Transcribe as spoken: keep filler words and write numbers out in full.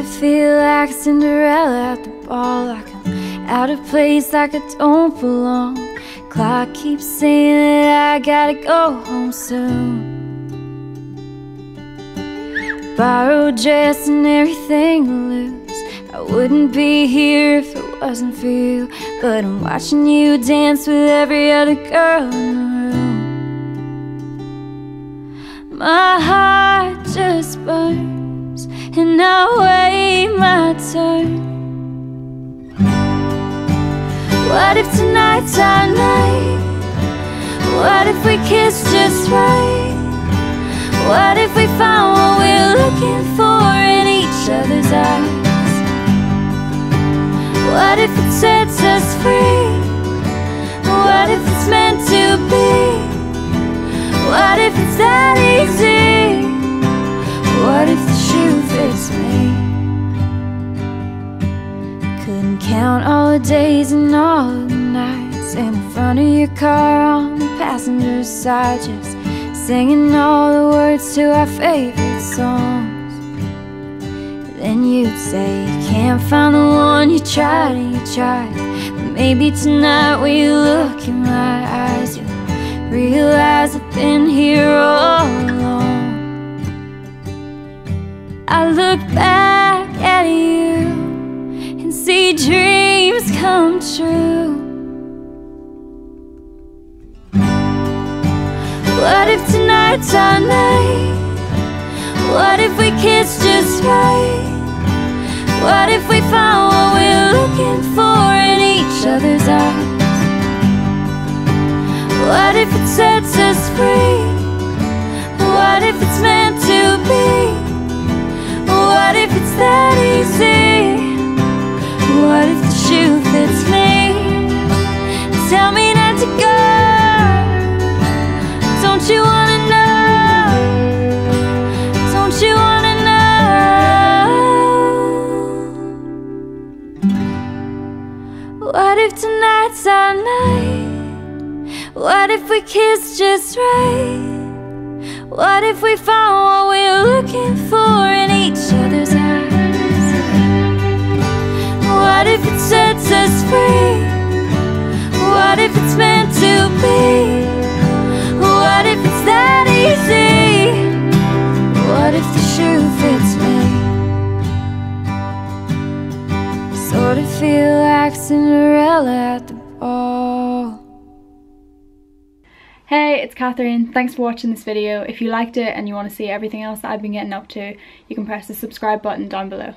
to feel like Cinderella at the ball, like I'm out of place, like I don't belong. Clock keeps saying that I gotta go home soon. Borrowed dress and everything to lose. I wouldn't be here if it wasn't for you, but I'm watching you dance with every other girl in the room. My heart just burns, and I wait my turn. What if tonight's our night? What if we kiss just right? What if we found what we're looking for in each other's eyes? What if it sets us free? What if it's meant to be? What if it's that easy? What if the shoe fits me? Couldn't count all the days and all the nights in front of your car on the passenger side, just singing all the words to our favorite songs. Then you'd say you can't find the one, you tried and you tried, but maybe tonight when you look in my eyes, you'll realize I've been here all along. I look back at you and see dreams come true. What if tonight's our night? What if we kiss just right? What if we find what we're looking for in each other's eyes? What if it sets us free? What if it's meant to be? What if it's that easy? What if the shoe fits me? Tell me not to go. Don't you wanna know? Don't you wanna know? What if tonight's our night? What if we kiss just right? What if we found what we're looking for in each other's eyes? What if it sets us free? What if it's meant to be? What if it's that easy? What if the shoe fits me? Sort of feel like Cinderella at the ball. Hey, it's Catherine. Thanks for watching this video. If you liked it and you want to see everything else that I've been getting up to, you can press the subscribe button down below.